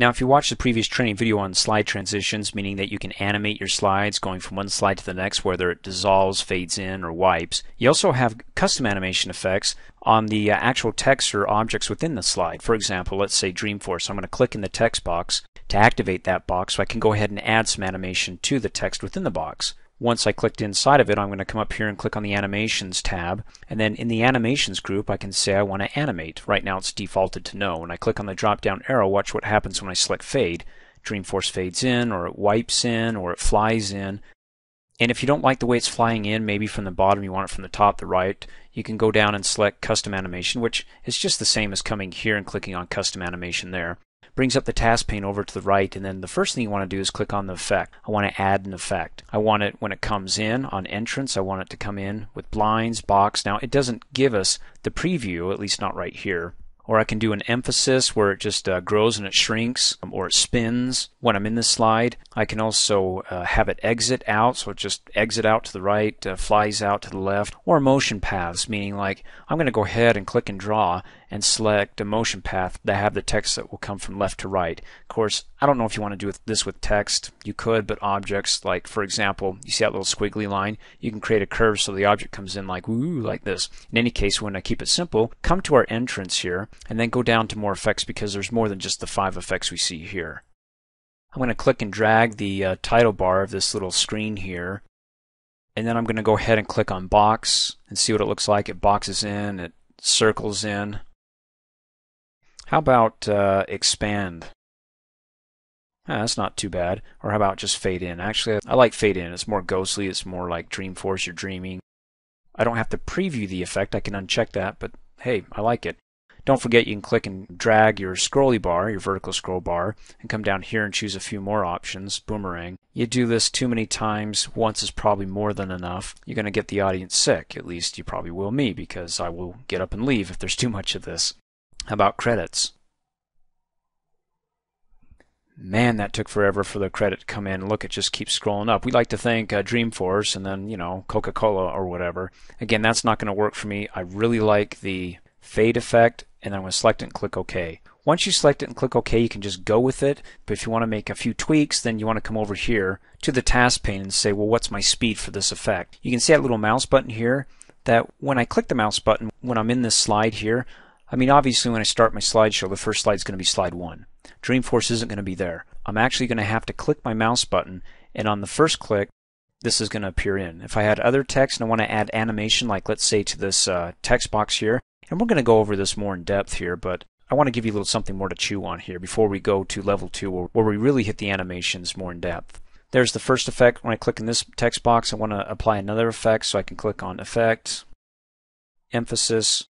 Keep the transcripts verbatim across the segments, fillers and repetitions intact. Now, if you watch the previous training video on slide transitions, meaning that you can animate your slides going from one slide to the next, whether it dissolves, fades in, or wipes, you also have custom animation effects on the uh, actual text or objects within the slide. For example, let's say Dreamforce. I'm going to click in the text box to activate that box so I can go ahead and add some animation to the text within the box. Once I clicked inside of it, I'm going to come up here and click on the Animations tab, and then in the Animations group I can say I want to animate. Right now it's defaulted to no. When I click on the drop down arrow, watch what happens when I select Fade. Dreamforce fades in, or it wipes in, or it flies in. And if you don't like the way it's flying in, maybe from the bottom, you want it from the top, the right, you can go down and select Custom Animation, which is just the same as coming here and clicking on Custom Animation there. Brings up the task pane over to the right, and then the first thing you want to do is click on the effect. I want to add an effect. I want it when it comes in on entrance, I want it to come in with blinds, box. Now it doesn't give us the preview, at least not right here. Or I can do an emphasis where it just uh, grows and it shrinks, or it spins when I'm in this slide. I can also uh, have it exit out, so it just exit out to the right, uh, flies out to the left, or motion paths, meaning like I'm going to go ahead and click and draw and select a motion path to have the text that will come from left to right. Of course, I don't know if you want to do this with text. You could, but objects, like for example, you see that little squiggly line? You can create a curve so the object comes in like woo, like this. In any case, when I keep it simple, come to our entrance here and then go down to more effects, because there's more than just the five effects we see here. I'm going to click and drag the uh, title bar of this little screen here, and then I'm going to go ahead and click on box and see what it looks like. It boxes in, it circles in. How about uh, expand? Ah, that's not too bad. Or how about just fade in? Actually, I like fade in. It's more ghostly. It's more like Dreamforce, you're dreaming. I don't have to preview the effect. I can uncheck that, but hey, I like it. Don't forget you can click and drag your scrolly bar, your vertical scroll bar, and come down here and choose a few more options. Boomerang. You do this too many times. Once is probably more than enough. You're going to get the audience sick. At least you probably will me, because I will get up and leave if there's too much of this. How about credits? Man, that took forever for the credit to come in. Look, it just keeps scrolling up. We'd like to thank uh, Dreamforce and then, you know, Coca-Cola or whatever. Again, that's not going to work for me. I really like the fade effect, and then I'm going to select it and click OK. Once you select it and click OK, you can just go with it. But if you want to make a few tweaks, then you want to come over here to the task pane and say, well, what's my speed for this effect? You can see that little mouse button here, that when I click the mouse button, when I'm in this slide here, I mean, obviously when I start my slideshow, the first slide is going to be slide one. Dreamforce isn't going to be there. I'm actually going to have to click my mouse button, and on the first click, this is going to appear in. If I had other text and I want to add animation, like let's say to this uh, text box here, and we're going to go over this more in depth here, but I want to give you a little something more to chew on here before we go to level two, where we really hit the animations more in depth. There's the first effect. When I click in this text box, I want to apply another effect, so I can click on Effect, Emphasis.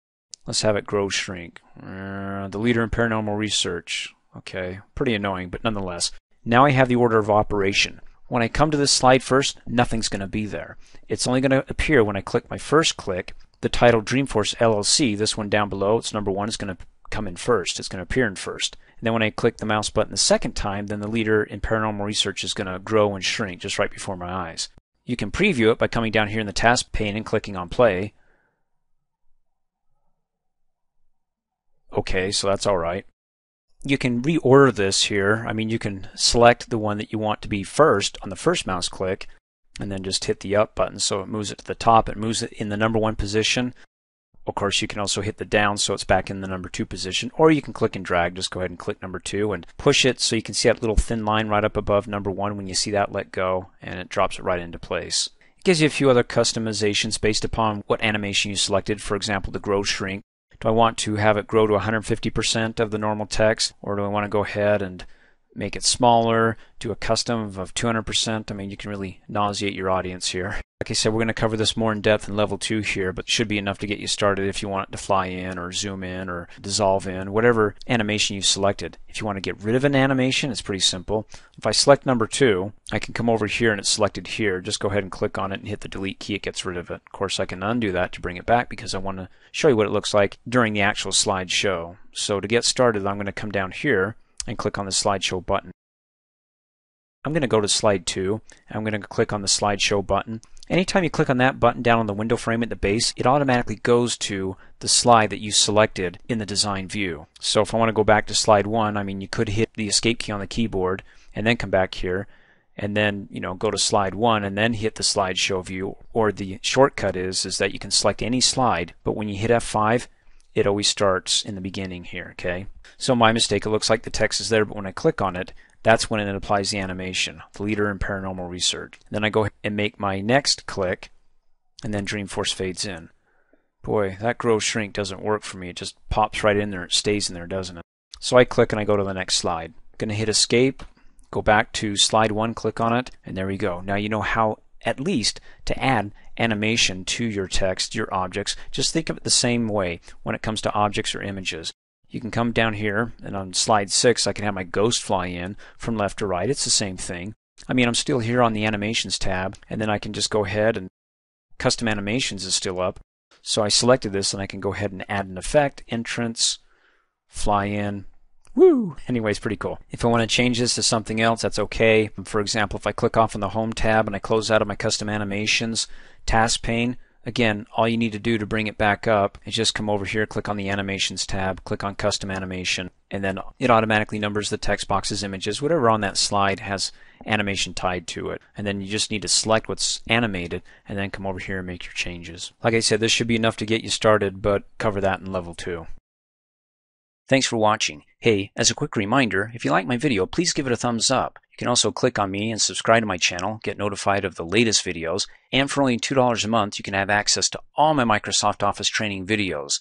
Let's have it grow, shrink. Uh, the leader in paranormal research. Okay, pretty annoying, but nonetheless. Now I have the order of operation. When I come to this slide first, nothing's going to be there. It's only going to appear when I click my first click. The title Dreamforce L L C, this one down below, it's number one, is going to come in first. It's going to appear in first. And then when I click the mouse button the second time, then the leader in paranormal research is going to grow and shrink just right before my eyes. You can preview it by coming down here in the task pane and clicking on play. Okay, so that's all right. You can reorder this here. I mean, you can select the one that you want to be first on the first mouse click, and then just hit the up button so it moves it to the top. It moves it in the number one position. Of course, you can also hit the down so it's back in the number two position, or you can click and drag. Just go ahead and click number two and push it so you can see that little thin line right up above number one. When you see that, let go, and it drops it right into place. It gives you a few other customizations based upon what animation you selected. For example, the grow shrink. Do I want to have it grow to one hundred fifty percent of the normal text, or do I want to go ahead and make it smaller, do a custom of two hundred percent? I mean, you can really nauseate your audience here. Like I said, we're going to cover this more in depth in level two here, but should be enough to get you started if you want it to fly in or zoom in or dissolve in, whatever animation you've selected. If you want to get rid of an animation, it's pretty simple. If I select number two, I can come over here and it's selected here. Just go ahead and click on it and hit the delete key. It gets rid of it. Of course, I can undo that to bring it back because I want to show you what it looks like during the actual slideshow. So to get started, I'm going to come down here and click on the slideshow button. I'm going to go to slide two, and I'm going to click on the slideshow button, Anytime you click on that button down on the window frame at the base, it automatically goes to the slide that you selected in the design view. So if I want to go back to slide one, I mean, you could hit the escape key on the keyboard and then come back here and then, you know, go to slide one and then hit the slideshow view, or the shortcut is is that you can select any slide, but when you hit F five, it always starts in the beginning here, okay? So my mistake, it looks like the text is there, but when I click on it, that's when it applies the animation, the leader in paranormal research. Then I go and make my next click, and then Dreamforce fades in. Boy, that grow shrink doesn't work for me. It just pops right in there. It stays in there, doesn't it? So I click and I go to the next slide. I'm going to hit escape, go back to slide one, click on it, and there we go. Now you know how, at least, to add animation to your text, your objects. Just think of it the same way when it comes to objects or images. You can come down here, and on slide six I can have my ghost fly in from left to right. It's the same thing. I mean, I'm still here on the animations tab, and then I can just go ahead and custom animations is still up. So I selected this and I can go ahead and add an effect, entrance, fly in. Woo! Anyways, pretty cool. If I want to change this to something else, that's okay. For example, if I click off on the Home tab and I close out of my Custom Animations task pane, again, all you need to do to bring it back up is just come over here, click on the Animations tab, click on Custom Animation, and then it automatically numbers the text boxes, images, whatever on that slide has animation tied to it. And then you just need to select what's animated and then come over here and make your changes. Like I said, this should be enough to get you started, but cover that in level two. Thanks for watching. Hey, as a quick reminder, if you like my video, please give it a thumbs up. You can also click on me and subscribe to my channel, get notified of the latest videos, and for only two dollars a month, you can have access to all my Microsoft Office training videos.